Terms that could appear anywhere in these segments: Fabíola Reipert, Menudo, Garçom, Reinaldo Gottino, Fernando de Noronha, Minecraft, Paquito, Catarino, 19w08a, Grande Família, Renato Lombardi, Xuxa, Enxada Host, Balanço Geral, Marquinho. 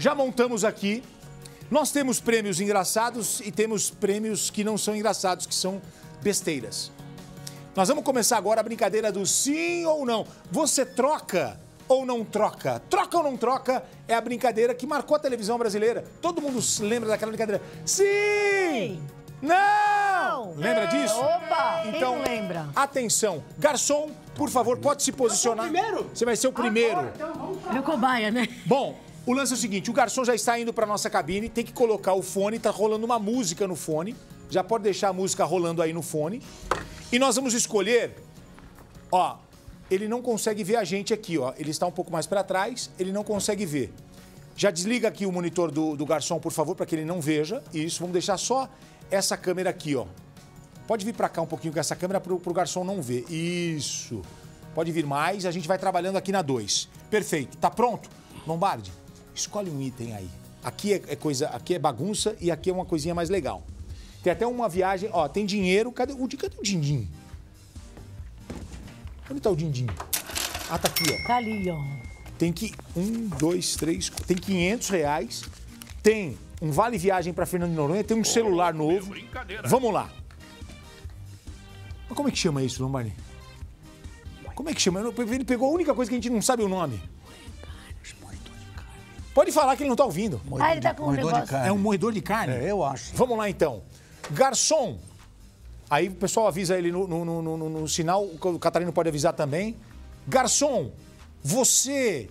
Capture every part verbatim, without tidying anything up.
já montamos aqui. Nós temos prêmios engraçados e temos prêmios que não são engraçados, que são besteiras. Nós vamos começar agora a brincadeira do sim ou não. Você troca ou não troca? Troca ou não troca é a brincadeira que marcou a televisão brasileira. Todo mundo lembra daquela brincadeira. Sim! Sim. Não! não! Lembra disso? Opa! Então, quem lembra? Atenção, garçom, por favor, pode se posicionar. Eu sou o primeiro? Você vai ser o primeiro. Agora, então vamos pra... Eu cobaia, né? Bom, o lance é o seguinte, o garçom já está indo para nossa cabine, tem que colocar o fone, tá rolando uma música no fone, já pode deixar a música rolando aí no fone. E nós vamos escolher, ó, ele não consegue ver a gente aqui, ó, ele está um pouco mais para trás, ele não consegue ver. Já desliga aqui o monitor do, do garçom, por favor, para que ele não veja. Isso, vamos deixar só essa câmera aqui, ó. Pode vir para cá um pouquinho com essa câmera para o garçom não ver. Isso. Pode vir mais, a gente vai trabalhando aqui na dois. Perfeito. Tá pronto? Lombardi, escolhe um item aí. Aqui é, é coisa, aqui é bagunça e aqui é uma coisinha mais legal. Tem até uma viagem, ó, tem dinheiro. Cadê o, cadê o din-din? Onde tá o din-din? Ah, tá aqui, ó. Tá ali, ó. Tem que... Um, dois, três... Quatro, tem quinhentos reais. Tem... Um vale-viagem para Fernando de Noronha, tem um oh, celular novo. Vamos lá. Mas como é que chama isso, Lombardi? Como é que chama? Ele pegou a única coisa que a gente não sabe o nome. Pode falar que ele não tá ouvindo. Moedor ah, ele tá com um negócio. De carne. É um moedor de carne? É, eu acho. Vamos lá, então. Garçom. Aí o pessoal avisa ele no, no, no, no, no sinal, o Catarino pode avisar também. Garçom, você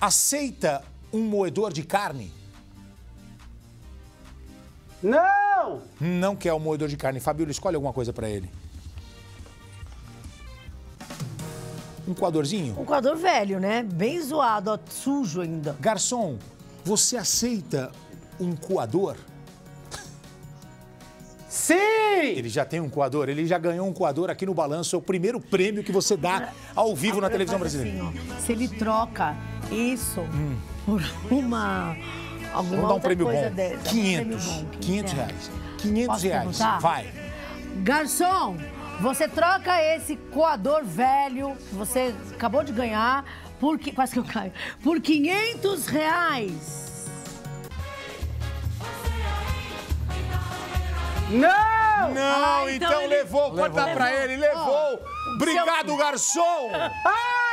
aceita um moedor de carne? Não! Não quer o moedor de carne. Fabíola, escolhe alguma coisa pra ele. Um coadorzinho? Um coador velho, né? Bem zoado, ó, sujo ainda. Garçom, você aceita um coador? Sim! Ele já tem um coador, ele já ganhou um coador aqui no Balanço. É o primeiro prêmio que você dá ao vivo na televisão brasileira. Assim, se ele troca isso hum. por uma... Alguma Vamos dar um prêmio bom. Dessa. quinhentos reais. quinhentos reais. Vai. Garçom, você troca esse coador velho que você acabou de ganhar por... Quase que eu caio. Por quinhentos reais. Não! Não, ah, então, então ele... levou. Pode dar pra ele. Levou. Oh, Obrigado, seu... garçom. Ah!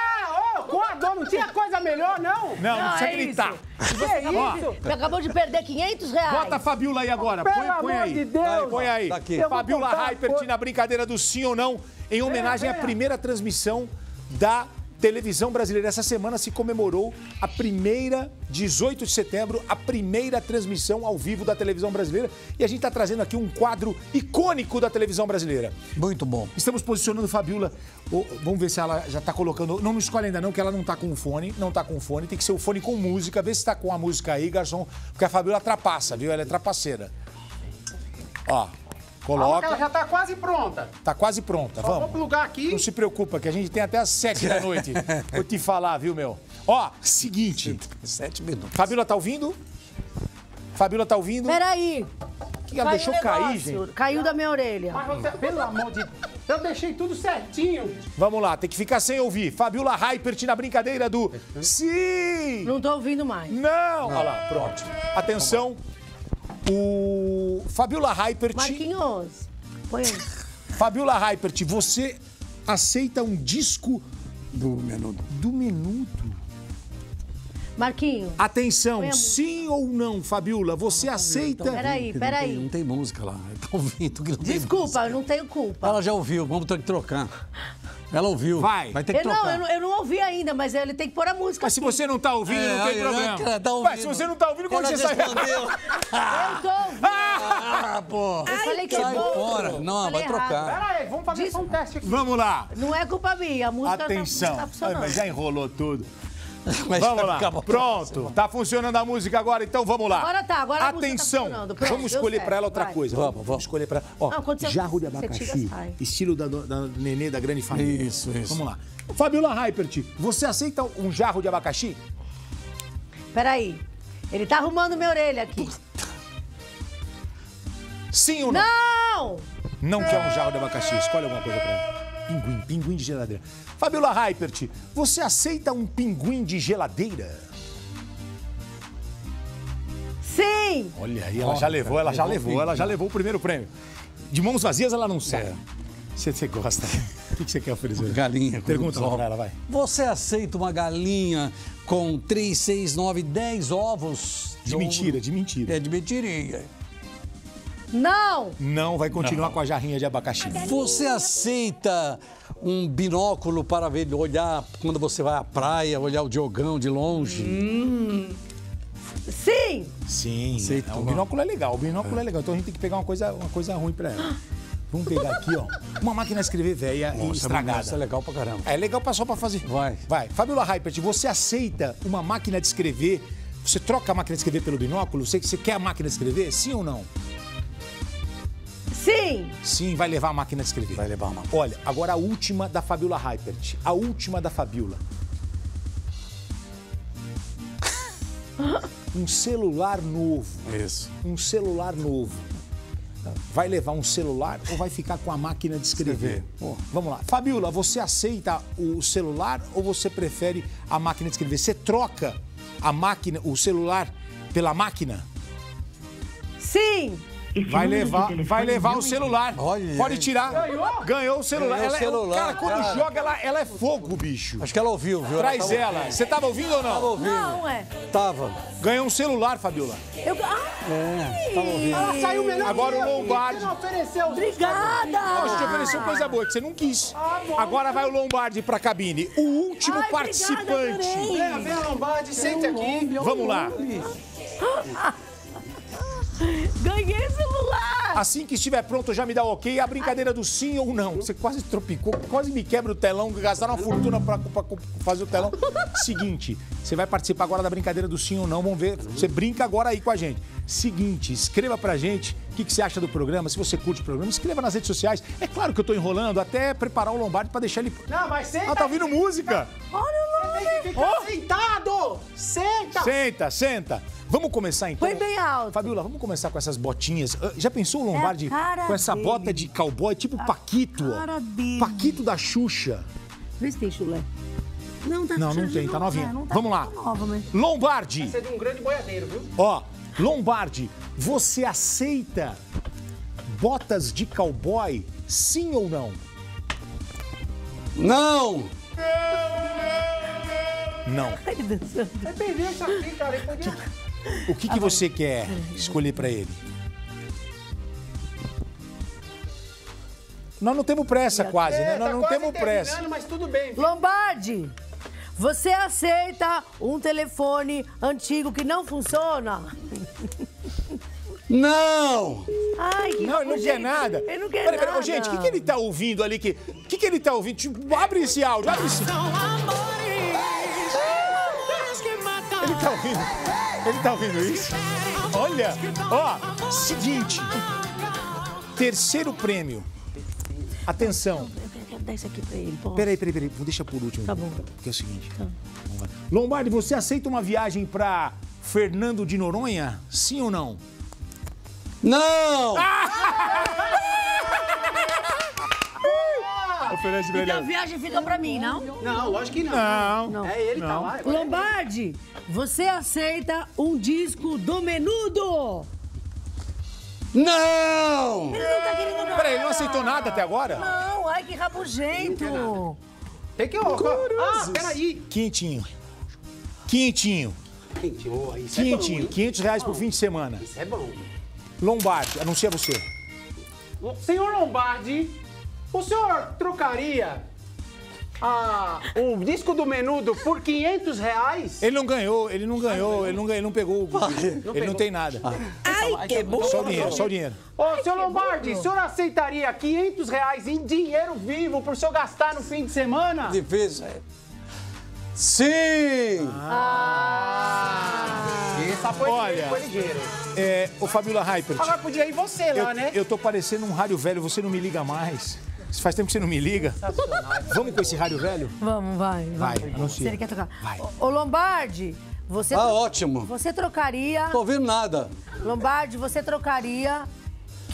Coador, não tinha coisa melhor, não? Não, não precisa é gritar. Isso. Você, acabou, isso? você acabou de perder quinhentos reais. Bota a Fabíola aí agora. Pelo põe, põe amor aí. de Deus. Vai, põe aí. Tá aqui. Fabíola Reipert na brincadeira do sim ou não, em homenagem à primeira transmissão da televisão brasileira. Essa semana se comemorou a primeira, dezoito de setembro, a primeira transmissão ao vivo da televisão brasileira. E a gente está trazendo aqui um quadro icônico da televisão brasileira. Muito bom. Estamos posicionando Fabíola. Oh, vamos ver se ela já está colocando. Não, não escolhe ainda não, que ela não está com o fone. Não está com o fone. Tem que ser o fone com música. Vê se está com a música aí, garçom. Porque a Fabíola trapaça, viu? Ela é trapaceira. Ó. Coloca. Ela já tá quase pronta. Tá quase pronta, Só vamos. Vou plugar aqui. Não se preocupa, que a gente tem até as sete da noite. Vou te falar, viu, meu? Ó, seguinte. Sete minutos. Fabíola tá ouvindo? Fabíola tá ouvindo? Peraí. Que ela deixou cair, gente? Caiu da minha orelha. Mas você, pelo amor de Deus. Eu deixei tudo certinho. Vamos lá, tem que ficar sem ouvir. Fabíola Reipert na brincadeira do... Sim! Não tô ouvindo mais. Não! Olha lá, pronto. Atenção. O Fabíola Reipert... Marquinhos, põe aí. Fabíola Reipert, você aceita um disco... Do Menudo. Do Menudo. Marquinhos. Atenção, sim ou não, Fabíola, você não, aceita... Peraí, peraí. Não tem música lá, eu tô ouvindo que não tem Desculpa, música. eu não tenho culpa. Ela já ouviu, vamos ter que trocar. Ela ouviu. Vai. Vai ter que eu trocar. Não, eu não, eu não ouvi ainda, mas ele tem que pôr a música. Mas aqui. Se você não tá ouvindo, é, não tem problema. Ela tá ouvindo. Mas se você não tá ouvindo, como você sai? Eu tô ouvindo. Ah, pô. Eu falei que sai fora. Não, vai errado. trocar. Pera aí, vamos fazer Diz... um teste aqui. Vamos lá. Não é culpa minha, a música Atenção. Não tá funcionando. Ai, mas já enrolou tudo. Mas vamos lá. Pronto. Tá funcionando a música agora, então vamos lá. Agora tá, agora Atenção. A tá Pronto, vamos escolher para ela outra vai. coisa. Vamos, vamos, vamos escolher para ela. Ó, ah, jarro de abacaxi, tira, estilo da, da Nenê da Grande Família. Isso, isso. Vamos lá. Fabíola Reipert, você aceita um jarro de abacaxi? Peraí. Ele tá arrumando minha orelha aqui. Sim ou não? Não! Não quer um jarro de abacaxi. Escolhe alguma coisa para ela. Pinguim, pinguim de geladeira. Fabíola Reipert, você aceita um pinguim de geladeira? sei. Olha aí, ela já levou, ela já levou, ela já levou o primeiro prêmio. De mãos vazias ela não sai. É. Você, você gosta. O que você quer oferecer? Galinha. Pergunta pra ela, vai. Você aceita uma galinha com três, seis, nove, dez ovos? De, de mentira, ovo? de mentira. É, de mentirinha. Não! Não, vai continuar não. com a jarrinha de abacaxi. Você aceita um binóculo para ver, olhar quando você vai à praia, olhar o Diogão de longe? Hum. Sim! Sim, aceito. O binóculo é legal, o binóculo é. é legal. Então a gente tem que pegar uma coisa, uma coisa ruim para ela. Vamos pegar aqui, ó. Uma máquina de escrever velha e estragada. Isso é legal pra caramba. É legal só pra fazer. Vai. Vai. Fabíola Reipert, você aceita uma máquina de escrever? Você troca a máquina de escrever pelo binóculo? Você, você quer a máquina de escrever? Sim ou não? Sim. Sim, vai levar a máquina de escrever. Vai levar a máquina. Olha, agora a última da Fabíola Reipert. A última da Fabíola. Um celular novo. Isso. Um celular novo. Vai levar um celular ou vai ficar com a máquina de escrever? escrever. Oh, vamos lá. Fabíola, você aceita o celular ou você prefere a máquina de escrever? Você troca a máquina, o celular pela máquina? Sim. Vai levar, vai levar o celular. Olha, pode tirar. Ganhou? Ganhou o celular. Ganhou ela, o celular. Cara, quando cara. joga, ela, ela é fogo, bicho. Acho que ela ouviu, viu? Traz ela. Tava ela. Ouvindo. Você tava ouvindo ou não? Tava ouvindo. Não, é. Tava. Ganhou um celular, Fabíola. Eu... Ai. É, tava ouvindo. Ela saiu melhor. Agora o Lombardi. Você não ofereceu. Obrigada. Nossa, te ofereceu coisa boa, que você não quis. Agora vai o Lombardi pra cabine. O último Ai, participante. Obrigada, vem, vem, Lombardi, senta aqui. Vamos lá. Ganhei celular! Assim que estiver pronto, já me dá ok. A brincadeira do sim ou não. Você quase tropicou, quase me quebra o telão, gastaram uma fortuna pra, pra, pra fazer o telão. Seguinte, você vai participar agora da brincadeira do sim ou não. Vamos ver, você brinca agora aí com a gente. Seguinte, escreva pra gente o que, que você acha do programa, se você curte o programa. Escreva nas redes sociais. É claro que eu tô enrolando até preparar o Lombardi pra deixar ele... Não, mas senta! Ah, tá ouvindo música! Olha o Lombardi! Tem que ficar oh. sentado! Senta! Senta, senta! Vamos começar, então? Foi bem alto. Fabíola, vamos começar com essas botinhas. Já pensou o Lombardi é com essa dele. bota de cowboy, tipo a Paquito, ó? Dele. Paquito da Xuxa. Vê se tem chulé. Não, tá Não, não tem, tá novinha. É, não tá vamos lá. Nova, mas... Lombardi. Você é de um grande boiadeiro, viu? Ó, Lombardi, você aceita botas de cowboy, sim ou não? Não! Não. É perder isso aqui, cara. O que, que você quer escolher para ele? Nós não temos pressa quase, né? Nós não temos pressa. Mas tudo bem. Lombardi, você aceita um telefone antigo que não funciona? Não! Ai, que não, ele não gente, quer nada. Ele não quer pera, pera, nada. Gente, o que, que ele tá ouvindo ali? O que, que, que ele tá ouvindo? Tipo, abre esse áudio, abre esse... Ele tá ouvindo... Ele tá ouvindo isso? Olha, ó, seguinte, terceiro prêmio. Atenção. Eu quero dar isso aqui pra ele. Peraí, peraí, peraí, vou deixar por último. Tá bom. Porque é o seguinte. Tá. Lombardi, você aceita uma viagem pra Fernando de Noronha? Sim ou não? Não! Ah! Então a viagem fica pra mim, não? Não, lógico que não. Não. É ele que tá lá. Lombardi, você aceita um disco do Menudo? Não! Ele não tá querendo nada. Peraí, ele não aceitou nada até agora? Não, ai que rabugento. Tem que eu... Ah, peraí. Quintinho. Quintinho. Quintinho, isso é bom, Quintinho, quinhentos reais por fim de semana. Isso é bom. Lombardi, anuncia você. Senhor Lombardi... O senhor trocaria ah, o disco do Menudo por quinhentos reais? Ele não ganhou, ele não ganhou, ele não ganhou, ele não pegou, ele não tem nada. Ai, que bom! Só o dinheiro, só o dinheiro. Ô, senhor Lombardi, o senhor aceitaria quinhentos reais em dinheiro vivo pro senhor gastar no fim de semana? Difícil. Sim! Ah! Essa foi Olha, ligeiro. É, ô Fabíola Reipert. Agora podia ir você lá, eu, né? Eu tô parecendo um rádio velho, você não me liga mais. Faz tempo que você não me liga. Vamos com esse rádio velho? Vamos, vai. Vai, anuncia. Se ele quer tocar. Vai. Ô, Lombardi, você... Ah, ótimo. Você trocaria... Tô ouvindo nada. Lombardi, você trocaria...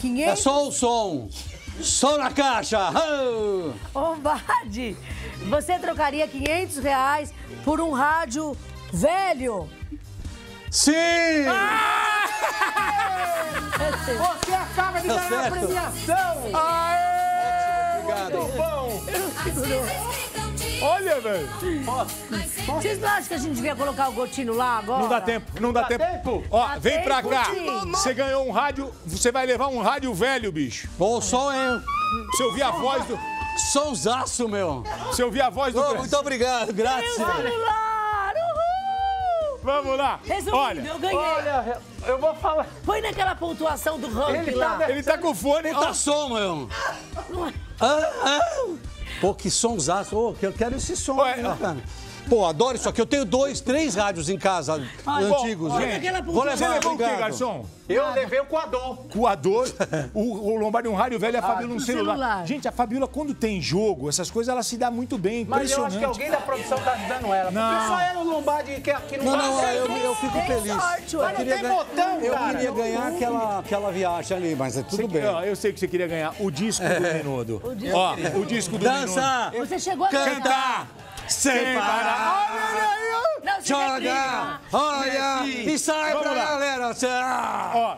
quinhentos... É só o som. Som na caixa. Oh. Lombardi, você trocaria quinhentos reais por um rádio velho? Sim! Ah! Você acaba de tá ganhar a premiação! Sim. Aê! Obrigado. Muito bom! Olha, velho! Vocês não acham que a gente devia colocar o Gotino lá agora? Não dá tempo, não, não dá, dá tempo. tempo. Ó, dá vem tempo, pra cá. Você ganhou um rádio, você vai levar um rádio velho, bicho. Ou só eu. Se eu vi a voz do... Sonsaço, meu. Se eu vi a voz do... Oh, muito obrigado, grátis. Vamos lá. Resumindo, olha, eu ganhei. Olha, eu vou falar. Põe naquela pontuação do ranking lá. Tá, ele tá com fone. Tá som, meu. Ah, ah. Pô, que sonsaço. Oh, eu quero esse som. Ué, né, cara? Pô, adoro isso aqui. Eu tenho dois, três rádios em casa, ai, antigos. Bom, gente, vou levar, você levou o que, garçom? Eu ah, levei o coador. Coador? O, o Lombardi um rádio velho e a ah, Fabíola no celular. celular. Gente, a Fabíola, quando tem jogo, essas coisas, ela se dá muito bem. Mas eu acho que alguém da produção tá ajudando ela. Não. Só ela, o Lombardi, que aqui no não, não, eu, eu fico tem feliz. Sorte, eu queria tem botão, eu cara. queria ganhar aquela, aquela viagem ali, mas é tudo você, bem. Ó, eu sei que você queria ganhar o disco é. do Menudo. O disco, ó, o disco do Menudo. Dança! Você chegou a cantar! Sem parar! Olha aí! Joga! Olha! E sai pra galera! Ó!